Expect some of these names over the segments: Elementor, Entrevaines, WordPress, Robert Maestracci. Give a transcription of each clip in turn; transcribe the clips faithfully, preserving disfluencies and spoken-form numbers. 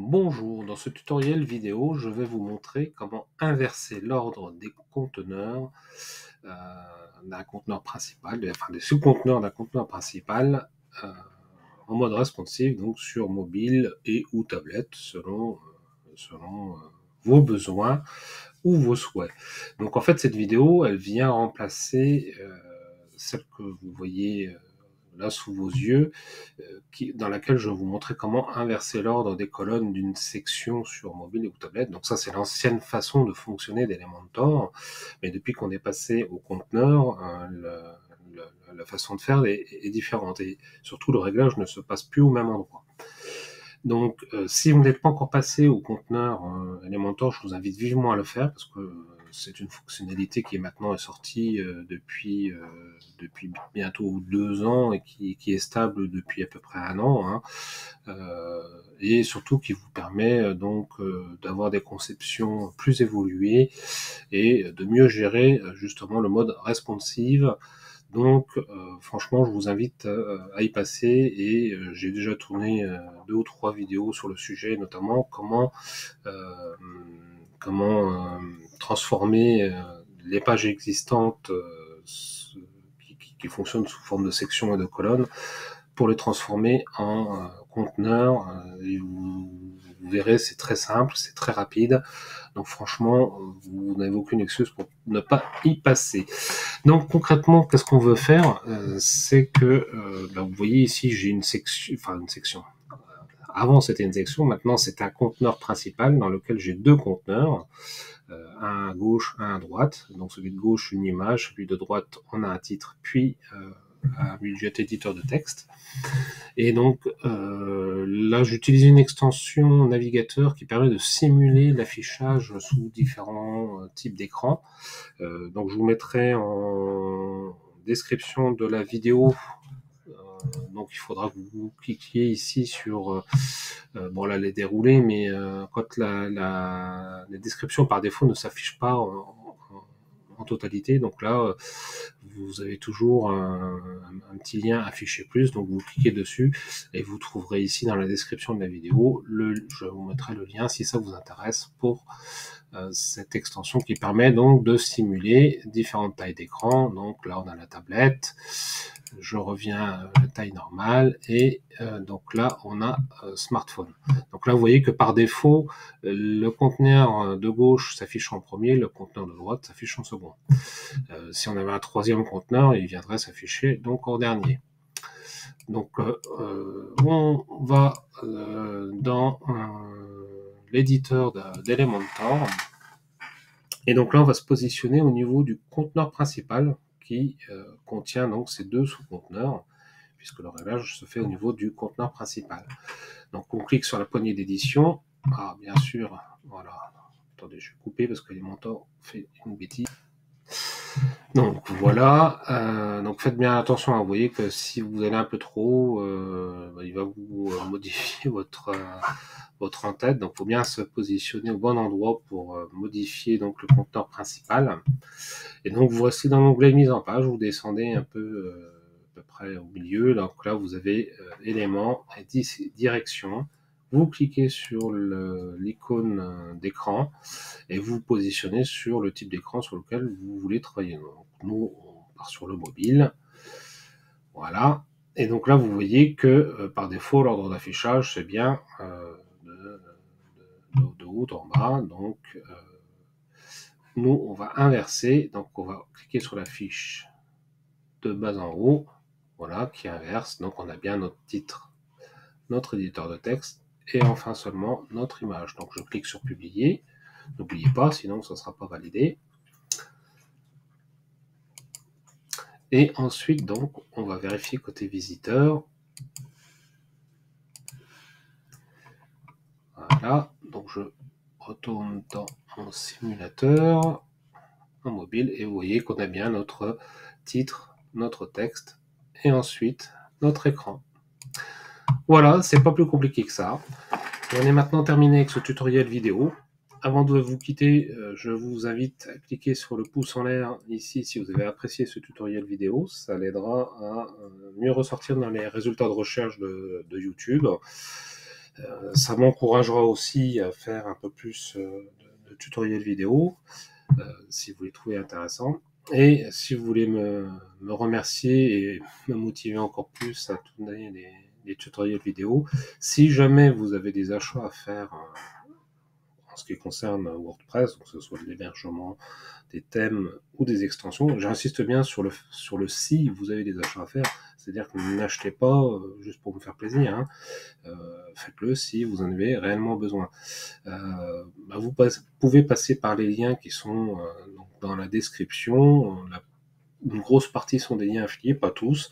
Bonjour, dans ce tutoriel vidéo, je vais vous montrer comment inverser l'ordre des conteneurs euh, d'un conteneur principal, de, enfin des sous-conteneurs d'un conteneur principal euh, en mode responsive, donc sur mobile et ou tablette, selon, selon euh, vos besoins ou vos souhaits. Donc en fait, cette vidéo, elle vient remplacer euh, celle que vous voyez euh, là sous vos yeux, euh, qui, dans laquelle je vais vous montrer comment inverser l'ordre des colonnes d'une section sur mobile ou tablette. Donc ça, c'est l'ancienne façon de fonctionner d'Elementor, mais depuis qu'on est passé au conteneur, hein, le, le, la façon de faire est, est différente, et surtout le réglage ne se passe plus au même endroit. Donc euh, si vous n'êtes pas encore passé au conteneur euh, Elementor, je vous invite vivement à le faire, parce que euh, c'est une fonctionnalité qui est maintenant sortie euh, depuis, euh, depuis bientôt deux ans et qui, qui est stable depuis à peu près un an, hein, euh, et surtout qui vous permet euh, donc euh, d'avoir des conceptions plus évoluées et de mieux gérer euh, justement le mode responsive. Donc euh, franchement, je vous invite euh, à y passer, et euh, j'ai déjà tourné euh, deux ou trois vidéos sur le sujet, notamment comment euh, comment euh, transformer euh, les pages existantes euh, qui, qui, qui fonctionnent sous forme de sections et de colonnes pour les transformer en euh, conteneurs. Euh, vous, vous verrez, c'est très simple, c'est très rapide. Donc franchement, vous n'avez aucune excuse pour ne pas y passer. Donc concrètement, qu'est-ce qu'on veut faire? euh, C'est que, euh, ben, vous voyez ici, j'ai une section, enfin une section. Avant, c'était une section, maintenant c'est un conteneur principal dans lequel j'ai deux conteneurs, euh, un à gauche, un à droite. Donc celui de gauche, une image, celui de droite, on a un titre, puis euh, un budget éditeur de texte. Et donc euh, là, j'utilise une extension navigateur qui permet de simuler l'affichage sous différents euh, types d'écran. Euh, donc je vous mettrai en description de la vidéo. Donc il faudra que vous cliquiez ici sur, euh, bon là les déroulés, mais euh, quand la, la, les descriptions par défaut ne s'affichent pas en, en, en totalité, donc là vous avez toujours un, un petit lien affiché plus, donc vous cliquez dessus et vous trouverez ici dans la description de la vidéo, le, je vous mettrai le lien si ça vous intéresse pour euh, cette extension qui permet donc de simuler différentes tailles d'écran. Donc là on a la tablette. Je reviens à la taille normale, et euh, donc là on a euh, smartphone. Donc là vous voyez que par défaut le conteneur de gauche s'affiche en premier, le conteneur de droite s'affiche en second. Euh, si on avait un troisième conteneur, il viendrait s'afficher donc en dernier. Donc euh, on va euh, dans euh, l'éditeur d'Elementor, et donc là on va se positionner au niveau du conteneur principal qui euh, contient donc ces deux sous-conteneurs, puisque le réglage se fait au niveau du conteneur principal. Donc on clique sur la poignée d'édition. Ah, bien sûr, voilà. Attendez, je vais couper parce que Elementor fait une bêtise. Donc voilà. Euh, donc faites bien attention, hein. Vous voyez que si vous allez un peu trop, euh, il va vous modifier votre euh, votre en-tête. Donc il faut bien se positionner au bon endroit pour euh, modifier donc le conteneur principal. Et donc vous restez dans l'onglet mise en page, vous descendez un peu euh, à peu près au milieu. Donc là vous avez euh, éléments et direction. Vous cliquez sur l'icône d'écran et vous vous positionnez sur le type d'écran sur lequel vous voulez travailler. Donc nous on part sur le mobile. Voilà. Et donc là vous voyez que euh, par défaut l'ordre d'affichage c'est bien euh, de, de, de haut en bas. Donc euh, nous on va inverser, donc on va cliquer sur la fiche de bas en haut, voilà, qui inverse, donc on a bien notre titre, notre éditeur de texte, et enfin seulement notre image. Donc je clique sur publier, n'oubliez pas, sinon ça ne sera pas validé. Et ensuite donc on va vérifier côté visiteur. Voilà, donc je retourne dans mon simulateur en mobile et vous voyez qu'on a bien notre titre, notre texte et ensuite notre écran. Voilà, c'est pas plus compliqué que ça. On est maintenant terminé avec ce tutoriel vidéo. Avant de vous quitter, je vous invite à cliquer sur le pouce en l'air ici si vous avez apprécié ce tutoriel vidéo. Ça l'aidera à mieux ressortir dans les résultats de recherche de, de YouTube. Euh, ça m'encouragera aussi à faire un peu plus euh, de, de tutoriels vidéo, euh, si vous les trouvez intéressants. Et si vous voulez me, me remercier et me motiver encore plus à tourner des, des tutoriels vidéo, si jamais vous avez des achats à faire euh, en ce qui concerne WordPress, que ce soit de l'hébergement, des thèmes ou des extensions, j'insiste bien sur le, sur le si vous avez des achats à faire, c'est-à-dire que n'achetez pas euh, juste pour vous faire plaisir, hein, euh, faites-le si vous en avez réellement besoin. Euh, bah vous passe, pouvez passer par les liens qui sont... Euh, dans la description, la, une grosse partie sont des liens affiliés, pas tous,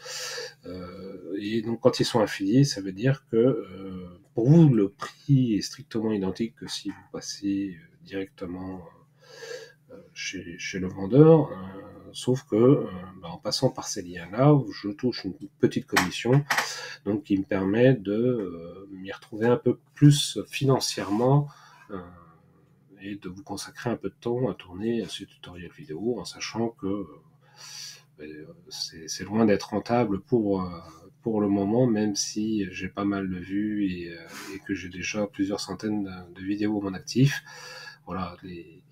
euh, et donc quand ils sont affiliés, ça veut dire que euh, pour vous, le prix est strictement identique que si vous passez directement euh, chez, chez le vendeur, euh, sauf que euh, bah, en passant par ces liens-là, je touche une petite commission, donc qui me permet de euh, m'y retrouver un peu plus financièrement, euh, et de vous consacrer un peu de temps à tourner ce tutoriel vidéo en sachant que euh, c'est loin d'être rentable pour, euh, pour le moment, même si j'ai pas mal de vues et, euh, et que j'ai déjà plusieurs centaines de, de vidéos à mon actif. Voilà, les,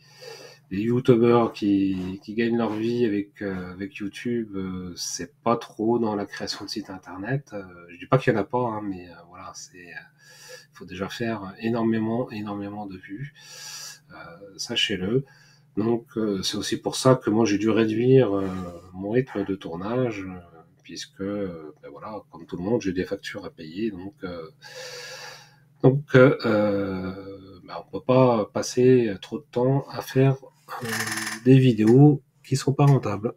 les youtubeurs qui, qui gagnent leur vie avec, euh, avec YouTube, euh, c'est pas trop dans la création de sites internet. Euh, je dis pas qu'il y en a pas, hein, mais euh, voilà, c'est euh, faut déjà faire énormément, énormément de vues. Euh, sachez-le. Donc euh, c'est aussi pour ça que moi j'ai dû réduire euh, mon rythme de tournage, euh, puisque euh, ben voilà, comme tout le monde, j'ai des factures à payer, donc euh, donc euh, ben on peut pas passer trop de temps à faire euh, des vidéos qui sont pas rentables.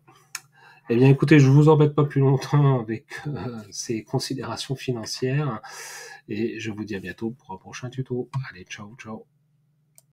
Eh bien écoutez, je vous embête pas plus longtemps avec euh, ces considérations financières et je vous dis à bientôt pour un prochain tuto. Allez, ciao ciao.